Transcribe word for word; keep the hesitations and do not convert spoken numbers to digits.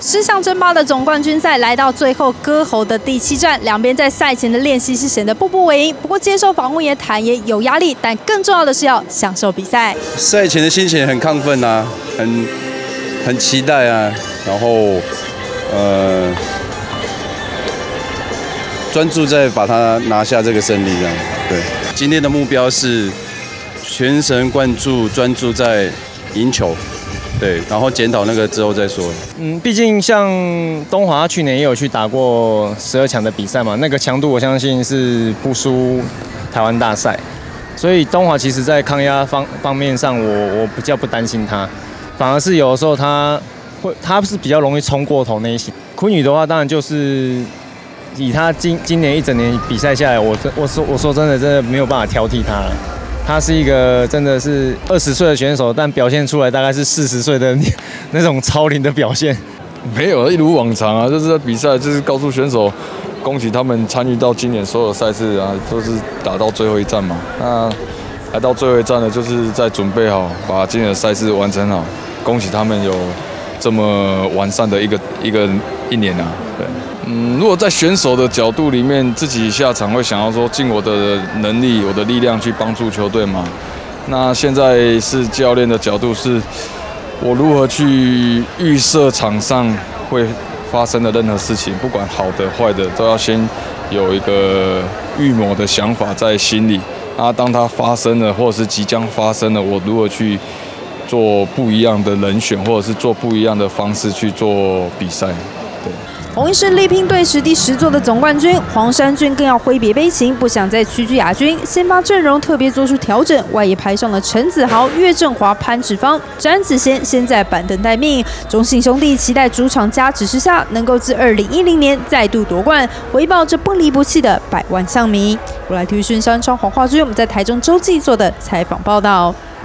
狮象争霸的总冠军赛来到最后割喉的第七战，两边在赛前的练习是显得步步为营。不过接受访问也坦言有压力，但更重要的是要享受比赛。赛前的心情很亢奋啊，很很期待啊，然后呃专注在把它拿下这个胜利这样。对，今天的目标是全神贯注，专注在赢球。 对，然后检讨那个之后再说。嗯，毕竟像东华去年也有去打过十二强的比赛嘛，那个强度我相信是不输台湾大赛，所以东华其实在抗压方方面上我，我我比较不担心他，反而是有的时候他会他是比较容易冲过头那一型。苦女的话，当然就是以他今今年一整年比赛下来，我我说我说真的真的没有办法挑剔他了。 他是一个真的是二十岁的选手，但表现出来大概是四十岁的那种超龄的表现。没有，一如往常啊，就是在比赛，就是告诉选手，恭喜他们参与到今年所有赛事啊，都是打到最后一站嘛。那来到最后一站呢，就是在准备好把今年的赛事完成好。恭喜他们有这么完善的一个一个一年啊。对，嗯，如果在选手的角度里面，自己下场会想要说尽我的能力、我的力量去帮助球队嘛。那现在是教练的角度，是我如何去预设场上会发生的任何事情，不管好的坏的，都要先有一个预谋的想法在心里。那当它发生了，或者是即将发生了，我如何去做不一样的人选，或者是做不一样的方式去做比赛？对。 红一是力拼队史第十座的总冠军，黄山军更要挥别悲情，不想再屈居亚军。先发阵容特别做出调整，外野派上了陈子豪、岳振华、潘志芳、詹子贤，先在板凳待命。中信兄弟期待主场加持之下，能够自二零一零年再度夺冠，回报这不离不弃的百万象迷。我来提讯山川黄化军，我们在台中洲际做的采访报道。